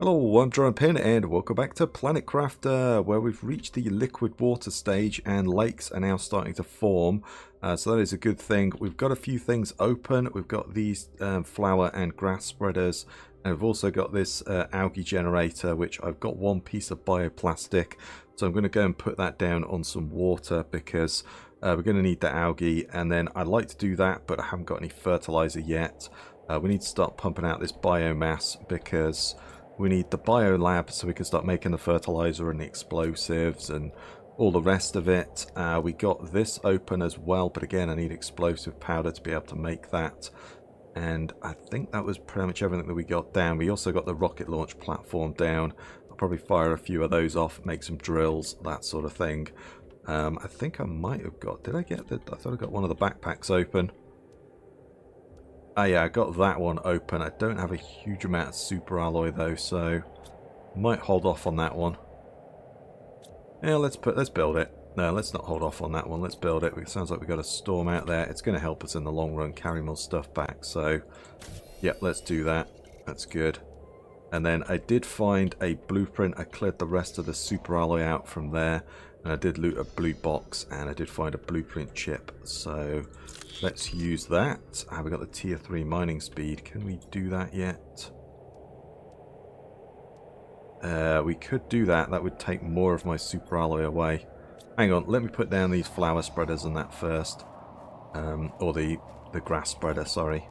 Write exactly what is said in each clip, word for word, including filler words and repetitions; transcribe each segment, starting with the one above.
Hello, I'm Drawing Pin and welcome back to Planet Crafter, where we've reached the liquid water stage and lakes are now starting to form. Uh, so that is a good thing. We've got a few things open. We've got these um, flower and grass spreaders, and we've also got this uh, algae generator, which I've got one piece of bioplastic. So I'm going to go and put that down on some water because uh, we're going to need the algae, and then I'd like to do that, but I haven't got any fertilizer yet. Uh, we need to start pumping out this biomass because we need the bio lab so we can start making the fertilizer and the explosives and all the rest of it. Uh, we got this open as well, but again, I need explosive powder to be able to make that. And I think that was pretty much everything that we got down. We also got the rocket launch platform down. I'll probably fire a few of those off, make some drills, that sort of thing. Um, I think I might have got, did I get the, I thought I got one of the backpacks open. Oh yeah, I got that one open. I don't have a huge amount of super alloy though, so might hold off on that one. Yeah, let's put let's build it. No, let's not hold off on that one. Let's build it. It sounds like we've got a storm out there. It's going to help us in the long run carry more stuff back. So, yeah, let's do that. That's good. And then I did find a blueprint. I cleared the rest of the super alloy out from there. And I did loot a blue box, and I did find a blueprint chip. So let's use that. Have we got the tier three mining speed? Can we do that yet? Uh, we could do that. That would take more of my super alloy away. Hang on, let me put down these flower spreaders and that first. Um, or the, the grass spreader, sorry.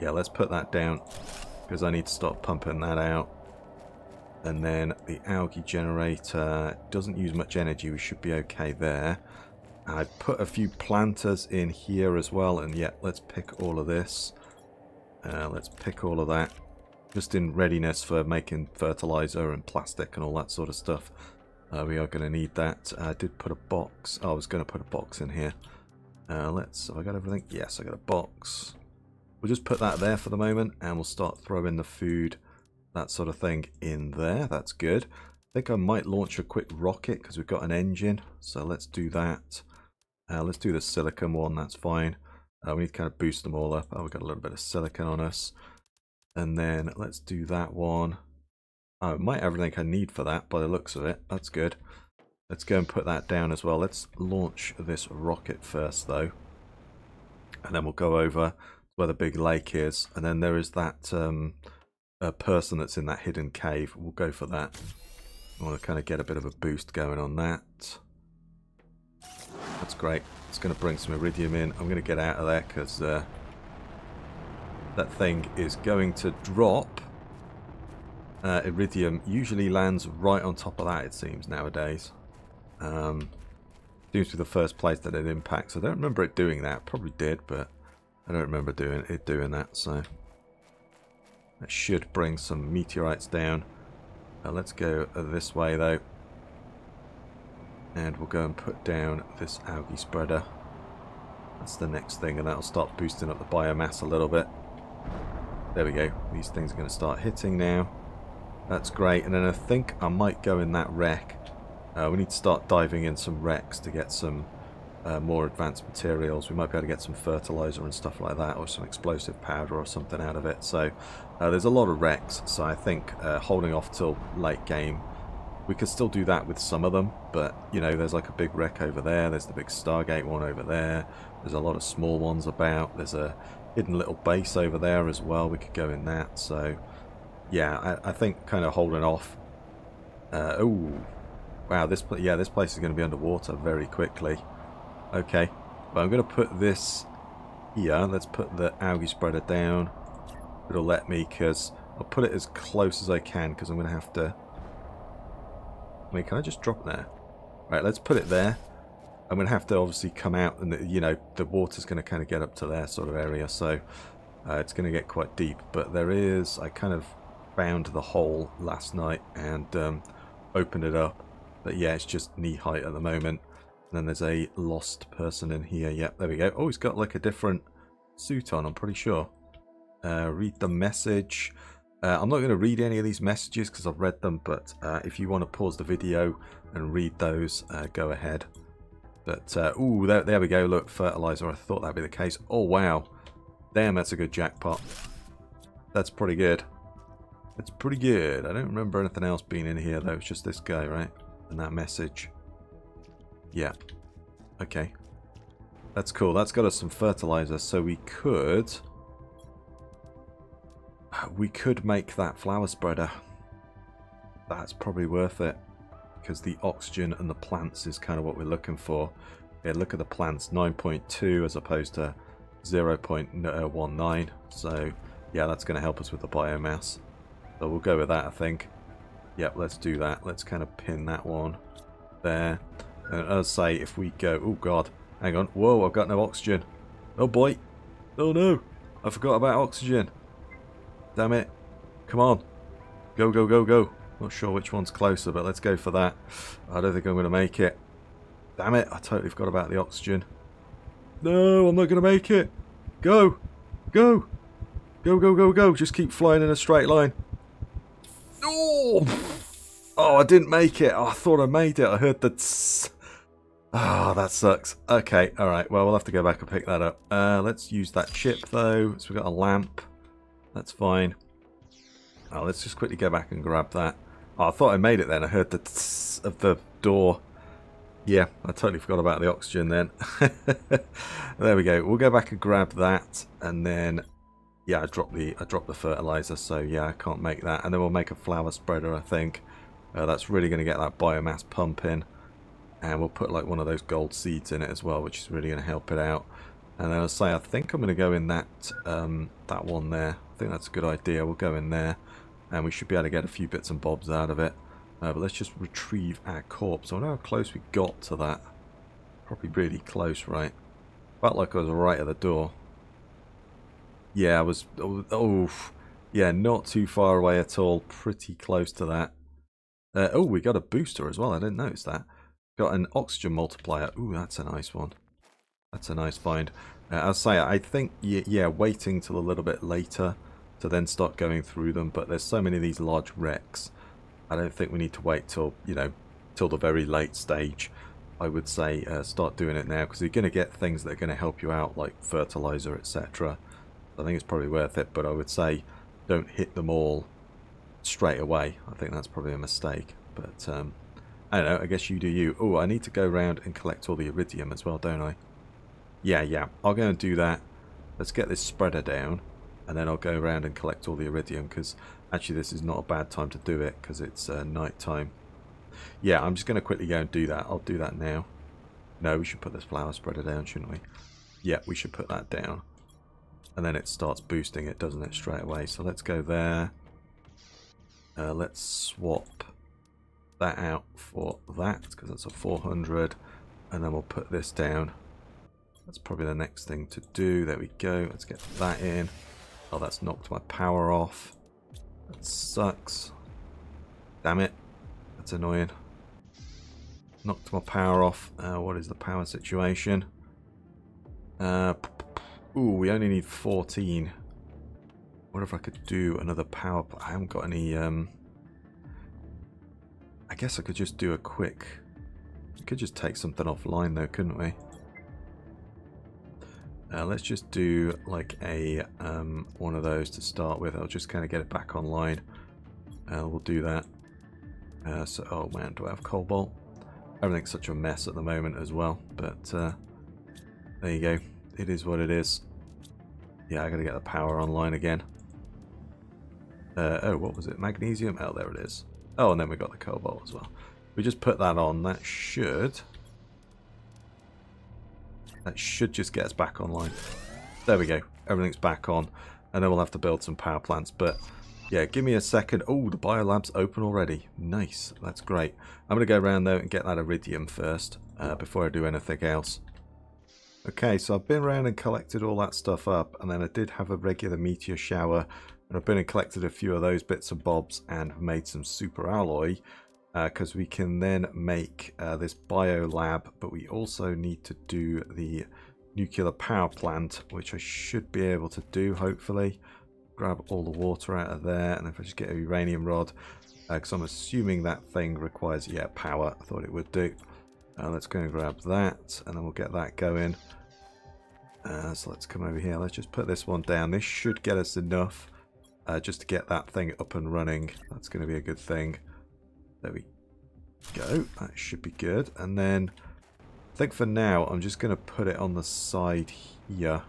Yeah, let's put that down because I need to start pumping that out. And then the algae generator doesn't use much energy. We should be okay there. I put a few planters in here as well. And yeah, let's pick all of this. Uh, let's pick all of that. Just in readiness for making fertilizer and plastic and all that sort of stuff. Uh, we are going to need that. I did put a box. Oh, I was going to put a box in here. Uh, let's. Have I got everything? Yes, I got a box. We'll just put that there for the moment. And we'll start throwing the food, that sort of thing, in there. That's good. I think I might launch a quick rocket because we've got an engine, so let's do that. Uh, let's do the silicon one, that's fine. Uh, we need to kind of boost them all up. Oh, we've got a little bit of silicon on us. And then let's do that one. Oh, I might have everything I need for that by the looks of it. That's good. Let's go and put that down as well. Let's launch this rocket first though, and then we'll go over where the big lake is. And then there is that um a person that's in that hidden cave. We'll go for that. I want to kind of get a bit of a boost going on that. That's great. It's going to bring some iridium in. I'm going to get out of there because uh, that thing is going to drop uh, iridium. Usually lands right on top of that, it seems, nowadays. Um, seems to be the first place that it impacts. I don't remember it doing that. Probably did, but I don't remember doing it doing that, so that should bring some meteorites down. Uh, let's go this way though. And we'll go and put down this algae spreader. That's the next thing, and that'll start boosting up the biomass a little bit. There we go. These things are going to start hitting now. That's great. And then I think I might go in that wreck. Uh, we need to start diving in some wrecks to get some uh, more advanced materials. We might be able to get some fertilizer and stuff like that, or some explosive powder or something out of it. So Uh, there's a lot of wrecks, so I think uh, holding off till late game. We could still do that with some of them, but, you know, there's like a big wreck over there. There's the big Stargate one over there. There's a lot of small ones about. There's a hidden little base over there as well. We could go in that, so yeah, I, I think kind of holding off. Uh, oh, wow, this, yeah, this place is going to be underwater very quickly. Okay, but I'm going to put this here. Let's put the algae spreader down. It'll let me, because I'll put it as close as I can, because I'm going to have to... Wait, can I just drop there? Right, let's put it there. I'm going to have to obviously come out, and the, you know, the water's going to kind of get up to their sort of area, so uh, it's going to get quite deep. But there is... I kind of found the hole last night and um, opened it up. But yeah, it's just knee-height at the moment. And then there's a lost person in here. Yep, there we go. Oh, he's got like a different suit on, I'm pretty sure. Uh, read the message. Uh, I'm not going to read any of these messages because I've read them, but uh, if you want to pause the video and read those, uh, go ahead. But, uh, ooh, there, there we go. Look, fertilizer. I thought that'd be the case. Oh, wow. Damn, that's a good jackpot. That's pretty good. That's pretty good. I don't remember anything else being in here, though. It's just this guy, right? And that message. Yeah. Okay. That's cool. That's got us some fertilizer, so we could... We could make that flower spreader. That's probably worth it. Because the oxygen and the plants is kind of what we're looking for. Yeah, look at the plants. nine point two as opposed to zero point one nine. So, yeah, that's going to help us with the biomass. So we'll go with that, I think. Yep, let's do that. Let's kind of pin that one there. And as I say, if we go... Oh, God. Hang on. Whoa, I've got no oxygen. Oh, boy. Oh, no. I forgot about oxygen. Damn it. Come on. Go, go, go, go. Not sure which one's closer, but let's go for that. I don't think I'm going to make it. Damn it. I totally forgot about the oxygen. No, I'm not going to make it. Go. Go. Go, go, go, go. Just keep flying in a straight line. Oh, oh I didn't make it. Oh, I thought I made it. I heard the tss. Ah, oh, that sucks. Okay, all right. Well, we'll have to go back and pick that up. Uh, let's use that chip, though. So we've got a lamp. That's fine. Oh, let's just quickly go back and grab that. Oh, I thought I made it then. I heard the tss of the door. Yeah, I totally forgot about the oxygen then. There we go. We'll go back and grab that. And then, yeah, I dropped the, I dropped the fertilizer. So, yeah, I can't make that. And then we'll make a flower spreader, I think. Uh, that's really going to get that biomass pump in. And we'll put like one of those gold seeds in it as well, which is really going to help it out. And then I'll say, I think I'm going to go in that um, that one there. I think that's a good idea. We'll go in there. And we should be able to get a few bits and bobs out of it. Uh, but let's just retrieve our corpse. I wonder how close we got to that. Probably really close, right? Felt like I was right at the door. Yeah, I was... Oh, oh yeah, not too far away at all. Pretty close to that. Uh, oh, we got a booster as well. I didn't notice that. Got an oxygen multiplier. Ooh, that's a nice one. That's a nice find. Uh, I'll say, I think, yeah, waiting till a little bit later to then start going through them. But there's so many of these large wrecks. I don't think we need to wait till, you know, till the very late stage. I would say uh, start doing it now. Because you're going to get things that are going to help you out, like fertilizer, et cetera. I think it's probably worth it. But I would say don't hit them all straight away. I think that's probably a mistake. But, um... I don't know, I guess you do you. Oh, I need to go around and collect all the iridium as well, don't I? Yeah, yeah, I'll go and do that. Let's get this spreader down, and then I'll go around and collect all the iridium, because actually this is not a bad time to do it, because it's uh, night time. Yeah, I'm just going to quickly go and do that. I'll do that now. No, we should put this flower spreader down, shouldn't we? Yeah, we should put that down. And then it starts boosting it, doesn't it, straight away. So let's go there. Uh, let's swap that out for that, because that's a four hundred, and then we'll put this down. That's probably the next thing to do. There we go. Let's get that in. Oh, that's knocked my power off. That sucks. Damn it. That's annoying. Knocked my power off. Uh, what is the power situation? Uh, ooh, we only need fourteen. What if I could do another power? I haven't got any... Um, I guess I could just do a quick... We could just take something offline though, couldn't we? Uh, let's just do like a um, one of those to start with. I'll just kind of get it back online. Uh, we'll do that. Uh, so, oh man, do I have cobalt? Everything's such a mess at the moment as well. But uh, there you go. It is what it is. Yeah, I gotta get the power online again. Uh, oh, what was it? Magnesium? Oh, there it is. Oh, and then we got the cobalt as well. We just put that on. That should... That should just get us back online. There we go. Everything's back on. And then we'll have to build some power plants. But, yeah, give me a second. Oh, the biolab's open already. Nice. That's great. I'm going to go around, though, and get that iridium first uh, before I do anything else. Okay, so I've been around and collected all that stuff up. And then I did have a regular meteor shower. And I've been and collected a few of those bits and bobs and have made some super alloy because uh, we can then make uh, this biolab, but we also need to do the nuclear power plant, which I should be able to do, hopefully. Grab all the water out of there, and if I just get a uranium rod, because uh, I'm assuming that thing requires, yeah, power. I thought it would do. Uh, let's go and grab that, and then we'll get that going. Uh, so let's come over here. Let's just put this one down. This should get us enough uh, just to get that thing up and running. That's going to be a good thing. There we go. That should be good. And then I think for now, I'm just going to put it on the side here.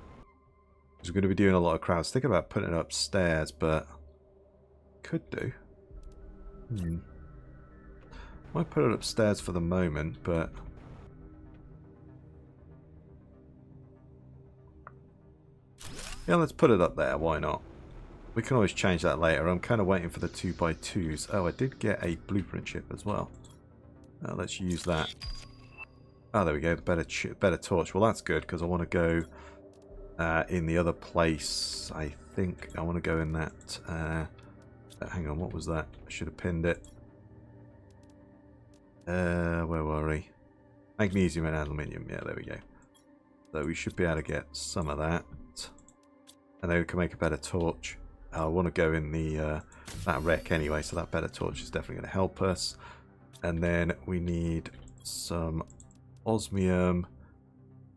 Because we're going to be doing a lot of crafts. Think about putting it upstairs, but could do. Hmm. Might put it upstairs for the moment, but yeah, let's put it up there. Why not? We can always change that later. I'm kind of waiting for the two by twos. Oh, I did get a blueprint chip as well. Uh, let's use that. Oh, there we go. The better chip, better torch. Well, that's good because I want to go uh, in the other place. I think I want to go in that. Uh, hang on, what was that? I should have pinned it. Uh, where were we? Magnesium and aluminium. Yeah, there we go. So we should be able to get some of that. And then we can make a better torch. I want to go in the uh, that wreck anyway, so that better torch is definitely going to help us. And then we need some osmium,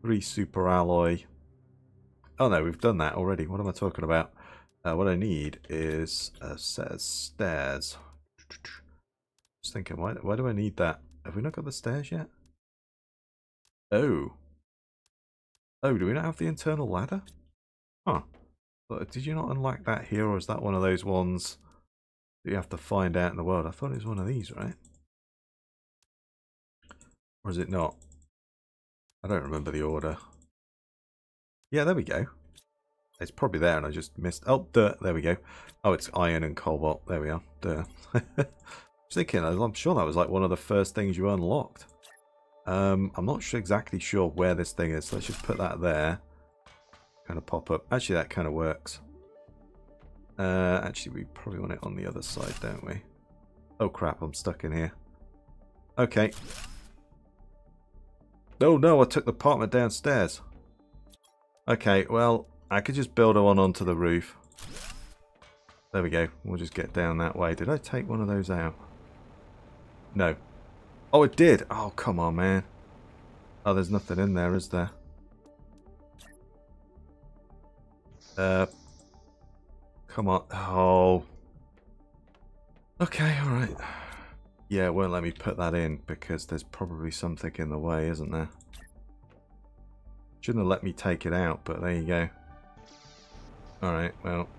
three super alloy. Oh no, we've done that already. What am I talking about? Uh, what I need is a set of stairs. Just thinking, why, why do I need that? Have we not got the stairs yet? Oh. Oh, do we not have the internal ladder? Huh. But did you not unlock that here, or is that one of those ones that you have to find out in the world? I thought it was one of these, right? Or is it not? I don't remember the order. Yeah, there we go. It's probably there and I just missed. Oh, duh, there we go. Oh, it's iron and cobalt. There we are. Duh. I was thinking, I'm sure that was like one of the first things you unlocked. Um, I'm not sure, exactly sure where this thing is. So let's just put that there. Kind of pop up. Actually, that kind of works. Uh, actually, we probably want it on the other side, don't we? Oh, crap. I'm stuck in here. Okay. Oh, no. I took the apartment downstairs. Okay, well, I could just build one onto the roof. There we go. We'll just get down that way. Did I take one of those out? No. Oh, it did. Oh, come on, man. Oh, there's nothing in there, is there? Uh, come on. Oh. Okay, alright. Yeah, it won't let me put that in because there's probably something in the way, isn't there? Shouldn't have let me take it out, but there you go. Alright, well.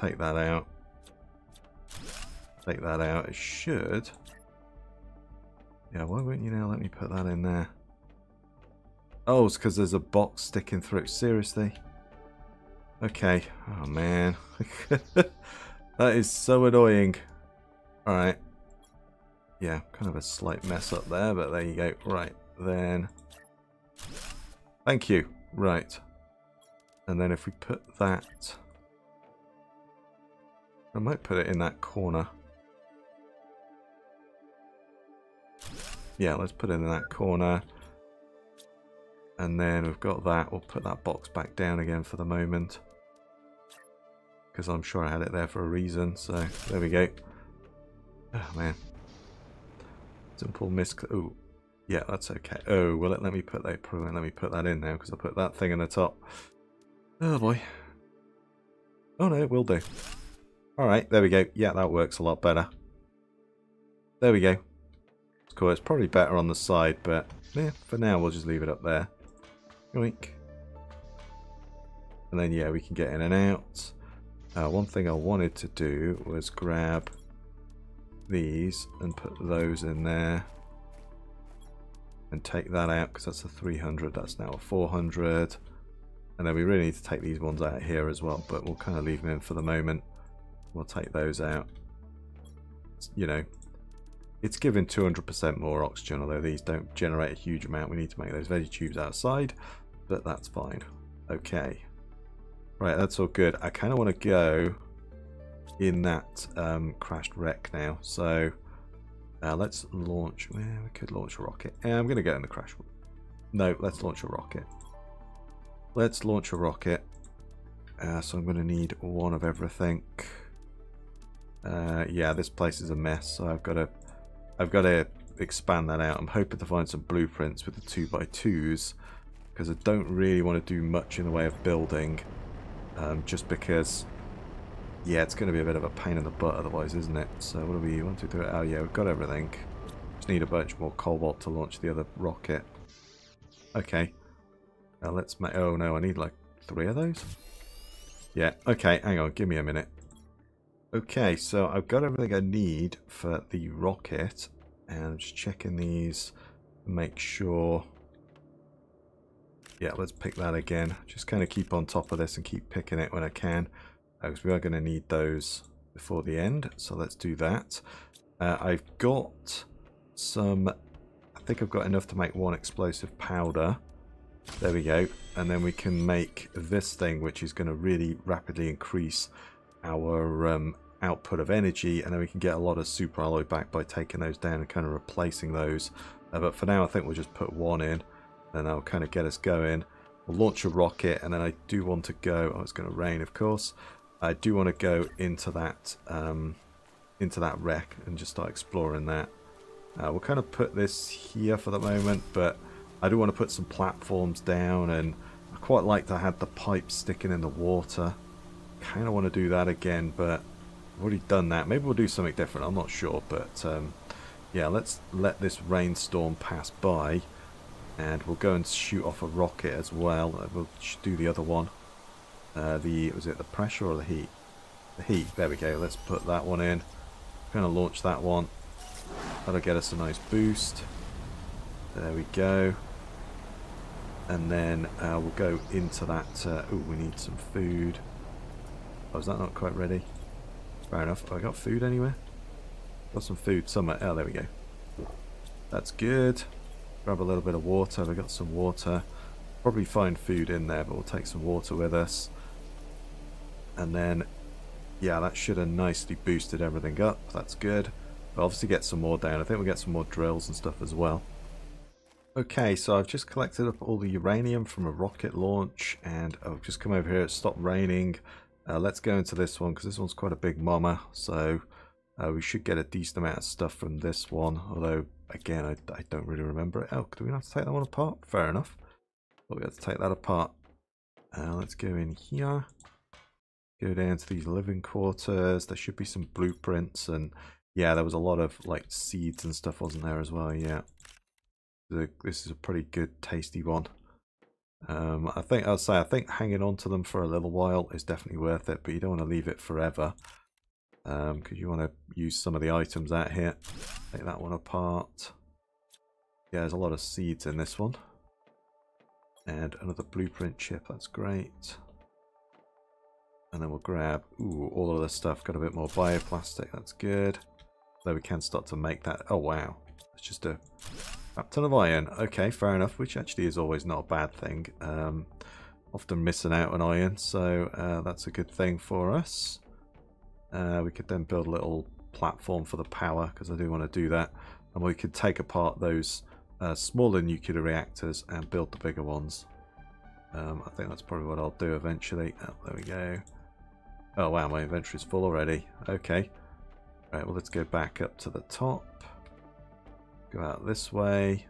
Take that out. Take that out. It should. Yeah, why won't you now let me put that in there? Oh, it's because there's a box sticking through. Seriously? Okay. Oh, man. That is so annoying. Alright. Yeah, kind of a slight mess up there, but there you go. Right, then. Thank you. Right. And then if we put that... I might put it in that corner. Yeah, let's put it in that corner. And then we've got that. We'll put that box back down again for the moment. Because I'm sure I had it there for a reason. So, there we go. Oh, man. Simple misc... Ooh. Yeah, that's okay. Oh, will it let me put that... Probably won't let me put that in now because I put that thing in the top. Oh, boy. Oh, no, it will do. Alright, there we go. Yeah, that works a lot better. There we go. It's cool. It's probably better on the side, but yeah, for now, we'll just leave it up there. Yoink. And then, yeah, we can get in and out. Uh, one thing I wanted to do was grab these and put those in there. And take that out, because that's a three hundred. That's now a four hundred. And then we really need to take these ones out here as well, but we'll kind of leave them in for the moment. We'll take those out. You know, it's given two hundred percent more oxygen, although these don't generate a huge amount. We need to make those veggie tubes outside, but that's fine. Okay. Right, that's all good. I kind of want to go in that um, crashed wreck now. So uh, let's launch. Well, we could launch a rocket. Yeah, I'm going to go in the crash. No, let's launch a rocket. Let's launch a rocket. Uh, so I'm going to need one of everything. Uh, yeah, this place is a mess, so I've got to... I've got to expand that out. I'm hoping to find some blueprints with the two by twos, because I don't really want to do much in the way of building, um, just because, yeah, it's going to be a bit of a pain in the butt otherwise, isn't it? So what do we want to do? Oh yeah, we've got everything. Just need a bunch more cobalt to launch the other rocket. Okay. Now let's make... Oh no, I need like three of those? Yeah, okay, hang on, give me a minute. Okay, so I've got everything I need for the rocket, and I'm just checking these, make sure... Yeah, let's pick that again. Just kind of keep on top of this and keep picking it when I can, because we are going to need those before the end, so let's do that. Uh, I've got some... I think I've got enough to make one explosive powder. There we go. And then we can make this thing, which is going to really rapidly increase our um, output of energy, and then we can get a lot of super alloy back by taking those down and kind of replacing those, uh, but for now I think we'll just put one in and that'll kind of get us going. We'll launch a rocket, and then I do want to go, oh it's going to rain of course, I do want to go into that um, into that wreck and just start exploring that. Uh, we'll kind of put this here for the moment, but I do want to put some platforms down, and I quite like to have the pipes sticking in the water. Kind of want to do that again, but I've already done that. Maybe we'll do something different, I'm not sure, but um, yeah, let's let this rainstorm pass by, and we'll go and shoot off a rocket as well. We'll do the other one, uh, the was it the pressure or the heat? The heat, there we go. Let's put that one in, kind of launch that one, that'll get us a nice boost. There we go, and then uh, we'll go into that. Uh, oh, we need some food. Oh, is that not quite ready? Fair enough. Have I got food anywhere? Got some food somewhere. Oh, there we go. That's good. Grab a little bit of water. We got some water. Probably find food in there, but we'll take some water with us. And then, yeah, that should have nicely boosted everything up. That's good. We'll obviously get some more down. I think we'll get some more drills and stuff as well. Okay, so I've just collected up all the uranium from a rocket launch, and I've just come over here. It stopped raining. Uh, let's go into this one, because this one's quite a big mama, so uh, we should get a decent amount of stuff from this one, although again I, I don't really remember it. Oh, do we not have to take that one apart? Fair enough. Thought we had to take that apart. Uh, let's go in here, go down to these living quarters. There should be some blueprints, and yeah, there was a lot of like seeds and stuff, wasn't there, as well? Yeah, the, this is a pretty good tasty one. Um, I think I'll say I think hanging on to them for a little while is definitely worth it, but you don't want to leave it forever, because um, you want to use some of the items out here. Take that one apart. Yeah, there's a lot of seeds in this one, and another blueprint chip. That's great. And then we'll grab ooh all of this stuff. Got a bit more bioplastic. That's good. Though we can start to make that. Oh wow, it's just a a ton of iron. Okay, fair enough, which actually is always not a bad thing. Um, often missing out on iron, so uh, that's a good thing for us. Uh, we could then build a little platform for the power, because I do want to do that. And we could take apart those uh, smaller nuclear reactors and build the bigger ones. Um, I think that's probably what I'll do eventually. Oh, there we go. Oh wow, my inventory's full already. Okay. Right, well let's go back up to the top. Go out this way.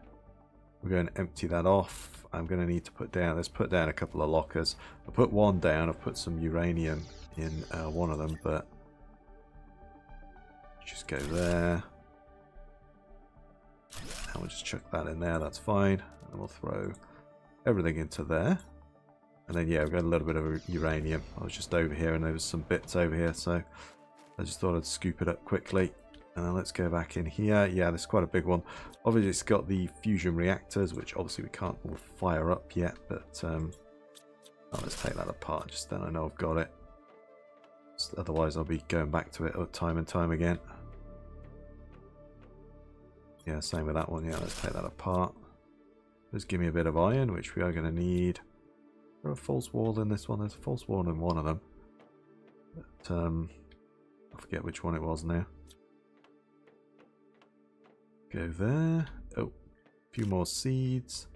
We're going to empty that off. I'm going to need to put down, let's put down a couple of lockers. I put one down, I've put some uranium in uh, one of them, but just go there. And we'll just chuck that in there, that's fine. And we'll throw everything into there. And then, yeah, we've got a little bit of uranium. I was just over here and there was some bits over here, so I just thought I'd scoop it up quickly. And then let's go back in here. Yeah, this is quite a big one. Obviously, it's got the fusion reactors, which obviously we can't all fire up yet. But um, oh, let's take that apart. Just then I know I've got it. Just otherwise, I'll be going back to it time and time again. Yeah, same with that one. Yeah, let's take that apart. Just give me a bit of iron, which we are going to need. Is there a false wall in this one? There's a false wall in one of them. But, um, I forget which one it was now. Go there. Oh, a few more seeds.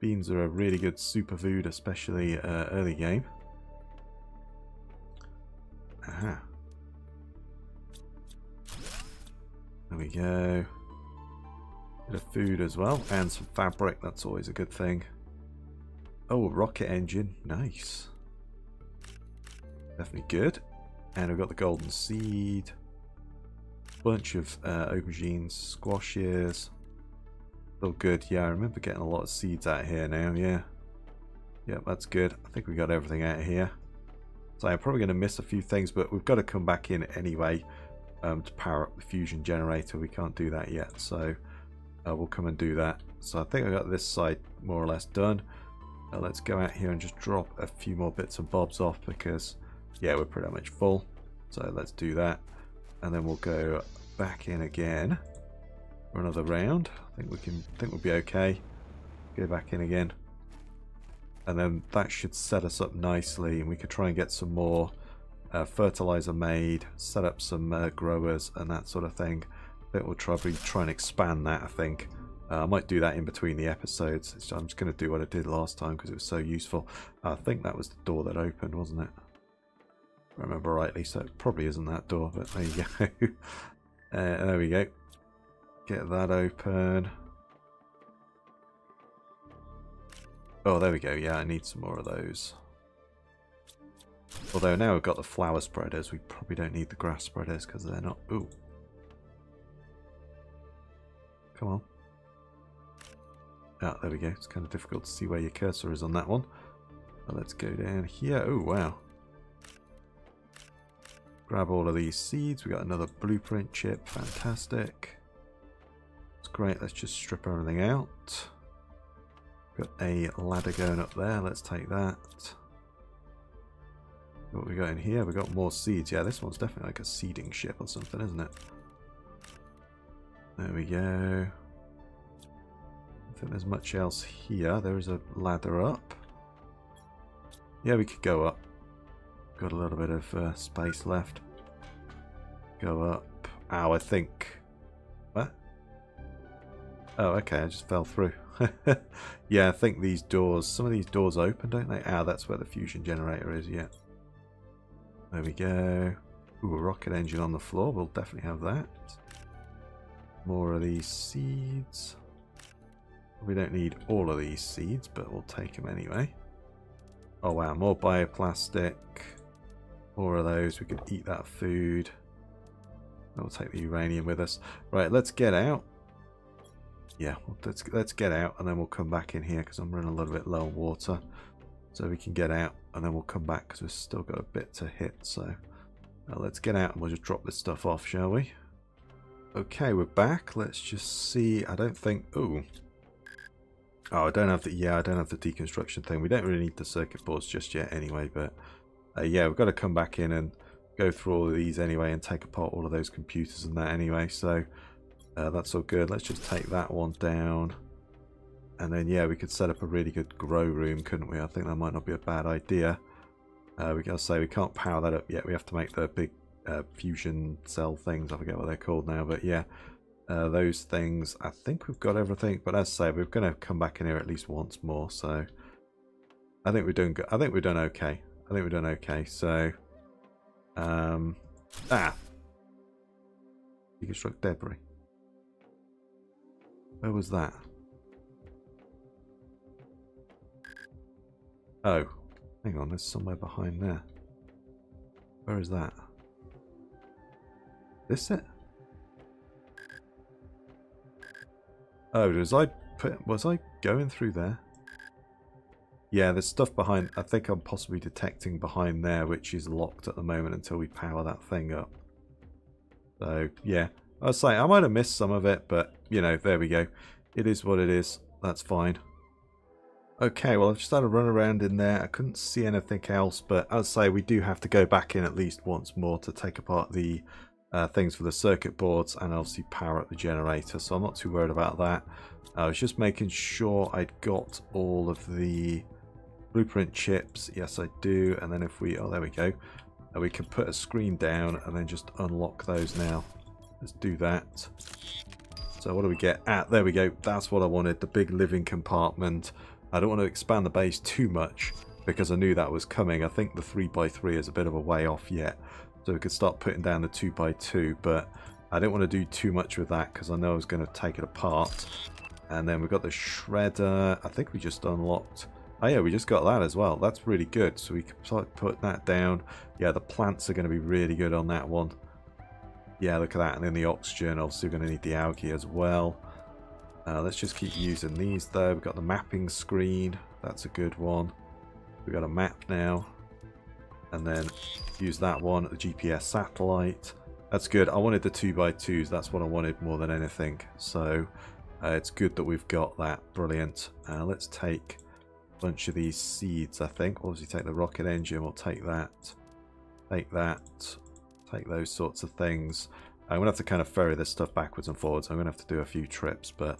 Beans are a really good superfood, especially uh, early game. Aha. There we go. Bit of food as well, and some fabric, that's always a good thing. Oh, a rocket engine, nice. Definitely good. And we've got the golden seed. Bunch of uh, aubergines, squashes. Still good, yeah, I remember getting a lot of seeds out here now, yeah. Yeah, that's good. I think we got everything out here. So I'm probably going to miss a few things, but we've got to come back in anyway um, to power up the fusion generator. We can't do that yet, so uh, we'll come and do that. So I think I got this side more or less done. Uh, let's go out here and just drop a few more bits and bobs off because, yeah, we're pretty much full. So let's do that. And then we'll go back in again for another round. I think we can, I think we'll be okay. Go back in again. And then that should set us up nicely, and we could try and get some more uh, fertilizer made, set up some uh, growers and that sort of thing. I think we'll probably try and expand that, I think. Uh, I might do that in between the episodes. It's, I'm just going to do what I did last time because it was so useful. I think that was the door that opened, wasn't it? If I remember rightly, so it probably isn't that door, but there you go. uh, there we go. Get that open. Oh, there we go. Yeah, I need some more of those. Although now we've got the flower spreaders, we probably don't need the grass spreaders because they're not... Ooh. Come on. Ah, there we go. It's kind of difficult to see where your cursor is on that one. But let's go down here. Oh, wow. Grab all of these seeds. We got another blueprint chip. Fantastic. It's great. Let's just strip everything out. Got a ladder going up there. Let's take that. What we got in here? We got more seeds. Yeah, this one's definitely like a seeding ship or something, isn't it? There we go. I think there's much else here. There is a ladder up. Yeah, we could go up. Got a little bit of uh, space left. Go up. Ow, I think. What? Oh, okay. I just fell through. Yeah, I think these doors, some of these doors open, don't they? Ah, that's where the fusion generator is, yeah. There we go. Ooh, a rocket engine on the floor. We'll definitely have that. More of these seeds. We don't need all of these seeds, but we'll take them anyway. Oh, wow, more bioplastic. More of those. We could eat that food. And we'll take the uranium with us. Right, let's get out. Yeah, let's, let's get out and then we'll come back in here because I'm running a little bit low on water. So we can get out and then we'll come back because we've still got a bit to hit. So uh, let's get out and we'll just drop this stuff off, shall we? Okay, we're back. Let's just see. I don't think... Ooh. Oh, I don't have the... Yeah, I don't have the deconstruction thing. We don't really need the circuit boards just yet anyway. But uh, yeah, we've got to come back in and go through all of these anyway and take apart all of those computers and that anyway. So... Uh, that's all good. Let's just take that one down. And then, yeah, we could set up a really good grow room, couldn't we? I think that might not be a bad idea. Uh, we gotta say we can't power that up yet. We have to make the big uh, fusion cell things. I forget what they're called now. But, yeah, uh, those things. I think we've got everything. But as I say, we're going to come back in here at least once more. So I think we're doing good. I think we're done okay. I think we're done okay. So, um, ah. Deconstruct debris. Where was that? Oh, hang on, there's somewhere behind there. Where is that? This it? Oh, was I put, was I going through there? Yeah, there's stuff behind. I think I'm possibly detecting behind there, which is locked at the moment until we power that thing up. So yeah. I was saying, I might have missed some of it, but, you know, there we go. It is what it is. That's fine. Okay, well, I've just had a run around in there. I couldn't see anything else, but as I say, we do have to go back in at least once more to take apart the uh, things for the circuit boards and obviously power up the generator, so I'm not too worried about that. I was just making sure I'd got all of the blueprint chips. Yes, I do. And then if we... Oh, there we go. Uh, we can put a screen down and then just unlock those now. Let's do that. So what do we get? Ah, there we go. That's what I wanted. The big living compartment. I don't want to expand the base too much because I knew that was coming. I think the three by three is a bit of a way off yet. So we could start putting down the two by two. But I didn't want to do too much with that because I know I was going to take it apart. And then we've got the shredder. I think we just unlocked... Oh yeah, we just got that as well. That's really good. So we can put that down. Yeah, the plants are going to be really good on that one. Yeah, look at that. And then the oxygen. Obviously, we're going to need the algae as well. Uh, let's just keep using these though. We've got the mapping screen. That's a good one. We've got a map now. And then use that one, the G P S satellite. That's good. I wanted the two by twos. That's what I wanted more than anything. So uh, it's good that we've got that. Brilliant. Uh, let's take... bunch of these seeds, I think. Obviously take the rocket engine, we'll take that, take that, take those sorts of things. I'm gonna have to kind of ferry this stuff backwards and forwards. I'm gonna have to do a few trips, but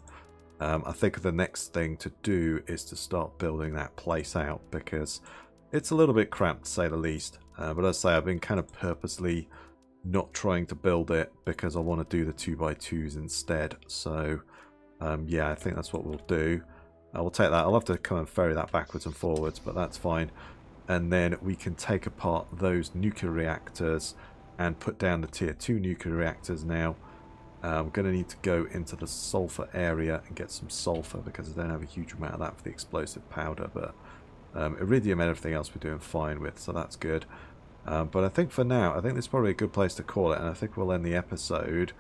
um, I think the next thing to do is to start building that place out, because it's a little bit cramped to say the least. Uh, but as I say, I've been kind of purposely not trying to build it because I want to do the two by twos instead. So um, yeah, I think that's what we'll do. I will take that. I'll have to come and ferry that backwards and forwards, but that's fine. And then we can take apart those nuclear reactors and put down the tier two nuclear reactors now. Uh, we're going to need to go into the sulfur area and get some sulfur, because I don't have a huge amount of that for the explosive powder, but um, iridium and everything else we're doing fine with, so that's good. Um, but I think for now, I think this is probably a good place to call it, and I think we'll end the episode.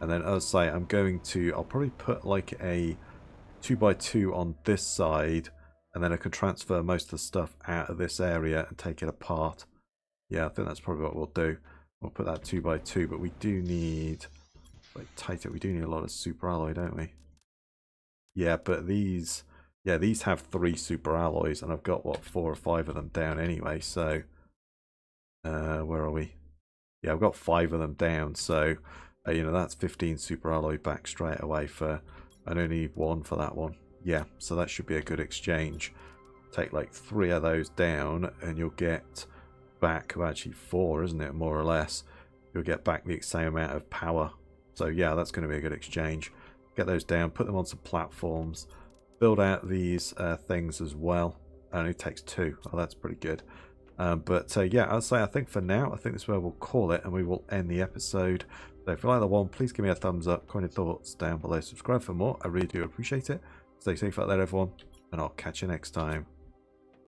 And then as I say, I'm going to, I'll probably put like a... two by two on this side, and then I can transfer most of the stuff out of this area and take it apart. Yeah, I think that's probably what we'll do. We'll put that two by two, but we do need like tighter. We do need a lot of super alloy, don't we? Yeah, but these, yeah, these have three super alloys, and I've got what four or five of them down anyway. So, uh, where are we? Yeah, I've got five of them down. So, uh, you know, that's fifteen super alloy back straight away for. I don't need one for that one. Yeah, so that should be a good exchange. Take like three of those down and you'll get back, well, actually four, isn't it, more or less. You'll get back the same amount of power. So yeah, that's going to be a good exchange. Get those down, put them on some platforms, build out these uh, things as well. Only takes two. Oh, that's pretty good. Um, but uh, yeah, I'll say I think for now, I think this is where we'll call it and we will end the episode. So if you like the one, please give me a thumbs up, comment your thoughts down below, subscribe for more. I really do appreciate it. Stay safe out there, everyone, and I'll catch you next time.